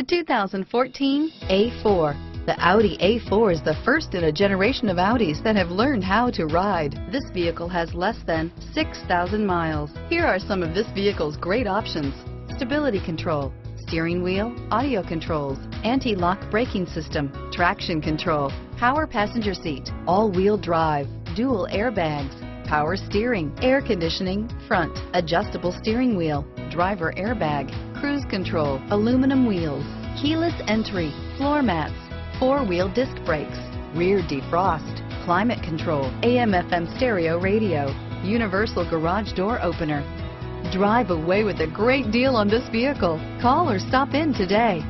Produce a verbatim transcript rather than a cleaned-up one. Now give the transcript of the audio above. The two thousand fourteen A four. The Audi A four is the first in a generation of Audis that have learned how to ride. This vehicle has less than six thousand miles. Here are some of this vehicle's great options: stability control, steering wheel audio controls, anti-lock braking system, traction control, power passenger seat, all-wheel drive, dual airbags, power steering, air conditioning, front, adjustable steering wheel, driver airbag, cruise control, aluminum wheels, keyless entry, floor mats, four-wheel disc brakes, rear defrost, climate control, A M F M stereo radio, universal garage door opener. Drive away with a great deal on this vehicle. Call or stop in today.